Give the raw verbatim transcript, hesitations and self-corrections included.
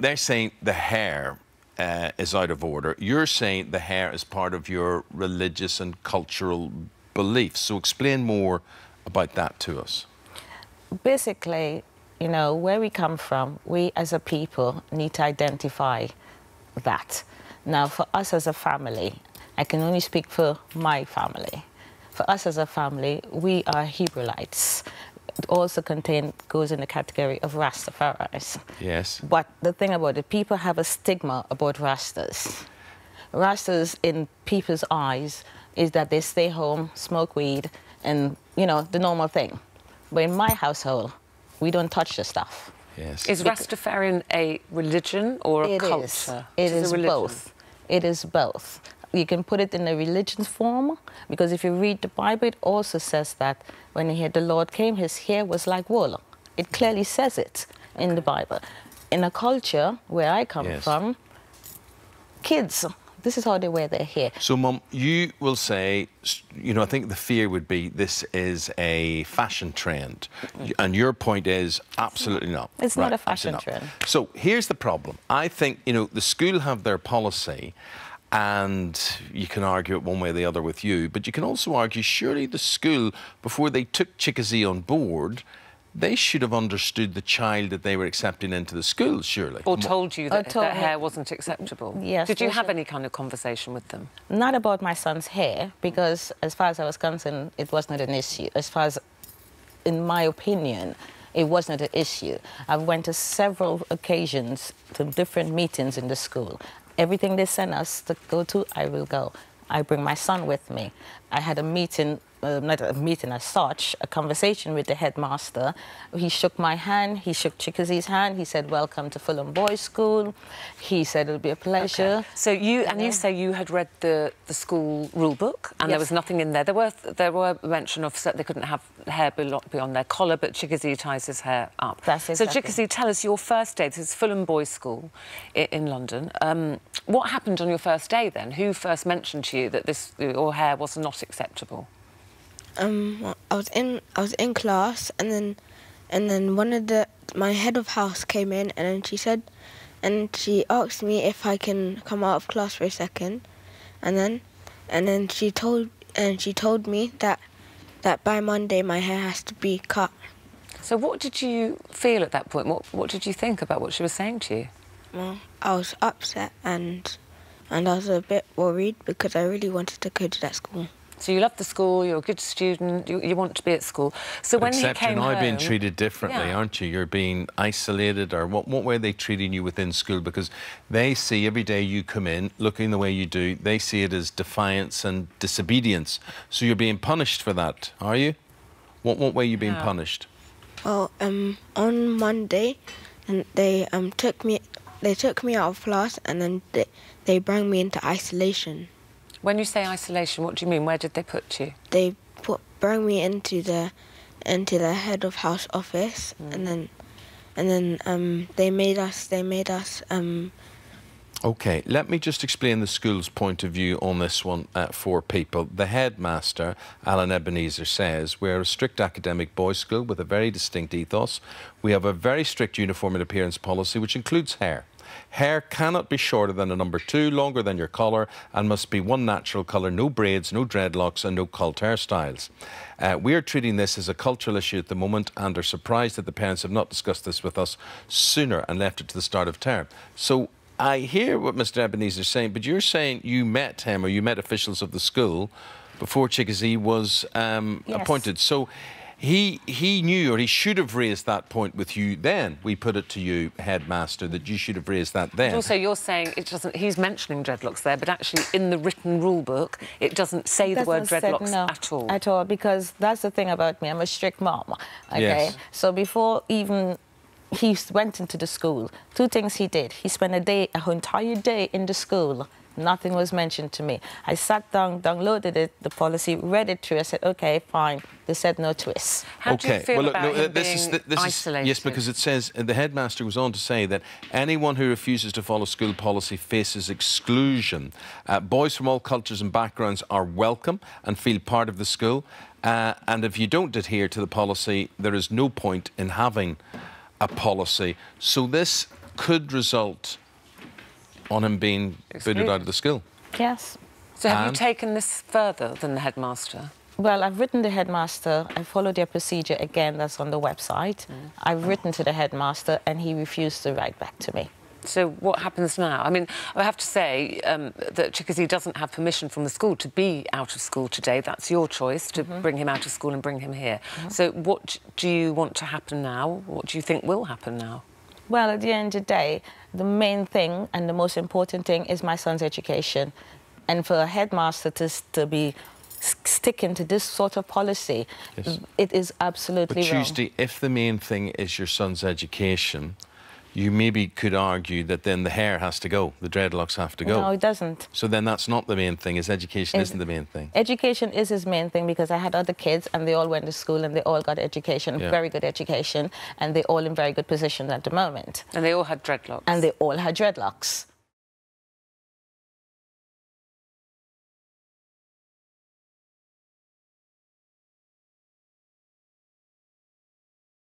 They're saying the hair uh, is out of order. You're saying the hair is part of your religious and cultural beliefs. So explain more about that to us. Basically, you know, where we come from, we as a people need to identify that. Now, for us as a family, I can only speak for my family. For us as a family, we are Hebrewites. It also contain, goes in the category of Rastafaris. Yes. But the thing about it, people have a stigma about Rastas. Rastas, in people's eyes, is that they stay home, smoke weed, and, you know, the normal thing. But in my household, we don't touch the stuff. Yes. Is Rastafarian a religion or a culture? It is both. It is both. You can put it in a religion form, because if you read the Bible, it also says that when he, the Lord came, his hair was like wool. It clearly says it in the Bible. In a culture where I come yes. from, kids, this is how they wear their hair. So, Mum, you will say, you know, I think the fear would be this is a fashion trend. And your point is absolutely not. It's right, not a fashion trend. Not. So here's the problem. I think, you know, the school have their policy, and you can argue it one way or the other with you, but you can also argue surely the school, before they took Chickayzea on board, they should have understood the child that they were accepting into the school, surely. Or told you that their hair wasn't acceptable. Yes. Did you have any kind of conversation with them? Not about my son's hair, because as far as I was concerned, it was not an issue. As far as, in my opinion, it wasn't an issue. I've went to several occasions to different meetings in the school. Everything they send us to go to, I will go. I bring my son with me. I had a meeting, uh, not a meeting as such, a conversation with the headmaster. He shook my hand, he shook Chickayzea's hand, he said, welcome to Fulham Boys' School. He said, it'll be a pleasure. Okay. So you, and yeah. you say you had read the, the school rule book, and yes. there was nothing in there. There were, there were mention of, they couldn't have hair beyond their collar, but Chickayzea ties his hair up. That's exactly. So Chickayzea, tell us your first day. This is Fulham Boys' School in, in London. Um, what happened on your first day then? Who first mentioned to you that this, your hair was not acceptable? Um, well, I was in I was in class, and then and then one of the my head of house came in, and then she said, and she asked me if I can come out of class for a second, and then and then she told and she told me that that by Monday my hair has to be cut. So what did you feel at that point? What what did you think about what she was saying to you? Well, I was upset and. And I was a bit worried because I really wanted to go to that school. So you love the school, you're a good student, you, you want to be at school. So when Except he came you're now home, being treated differently, yeah. aren't you? You're being isolated, or what, what way are they treating you within school? Because they see every day you come in, looking the way you do, they see it as defiance and disobedience. So you're being punished for that, are you? What, what way are you being yeah. punished? Well, um, on Monday, and they um, took me... They took me out of class, and then they, they brought me into isolation. When you say isolation, what do you mean? Where did they put you? They put, brought me into the into the head of house office, mm. and then and then um, they made us. They made us. Um, Okay, let me just explain the school's point of view on this one uh, for people. The headmaster, Alan Ebenezer, says, we're a strict academic boys' school with a very distinct ethos. We have a very strict uniform and appearance policy, which includes hair. Hair cannot be shorter than a number two, longer than your collar, and must be one natural colour, no braids, no dreadlocks, and no cult hairstyles. Uh, we are treating this as a cultural issue at the moment and are surprised that the parents have not discussed this with us sooner and left it to the start of term. So, I hear what Mister Ebenezer is saying, but you're saying you met him, or you met officials of the school before Chickayzea was um, yes. appointed. So he he knew, or he should have raised that point with you then. We put it to you, headmaster, that you should have raised that then. But also, you're saying it doesn't. He's mentioning dreadlocks there, but actually, in the written rule book, it doesn't say it doesn't the word dreadlocks no, at all. At all, because that's the thing about me. I'm a strict mom. Okay, yes. So before even. He went into the school. Two things he did. He spent a day, an entire day in the school. Nothing was mentioned to me. I sat down, downloaded it, the policy, read it through. I said, OK, fine. They said no twists. How okay. do you feel well, look, about no, him this being is the, this isolated? Is, yes, because it says, the headmaster was on to say that anyone who refuses to follow school policy faces exclusion. Uh, boys from all cultures and backgrounds are welcome and feel part of the school. Uh, and if you don't adhere to the policy, there is no point in having a policy. So this could result on him being booted out of the school. Yes. So have and you taken this further than the headmaster? Well, I've written the headmaster. I followed their procedure again, that's on the website. Mm. I've written to the headmaster and he refused to write back to me. So what happens now? I mean, I have to say um, that Chickayzea doesn't have permission from the school to be out of school today. That's your choice, to mm-hmm. bring him out of school and bring him here. Mm-hmm. So what do you want to happen now? What do you think will happen now? Well, at the end of the day, the main thing and the most important thing is my son's education. And for a headmaster to, to be sticking to this sort of policy, yes. it is absolutely but wrong. Tuesday, if the main thing is your son's education, you maybe could argue that then the hair has to go, the dreadlocks have to go. No, it doesn't. So then that's not the main thing, is education it's, isn't the main thing. Education is his main thing, because I had other kids and they all went to school and they all got education, yeah. very good education, and they're all in very good positions at the moment. And they all had dreadlocks. And they all had dreadlocks.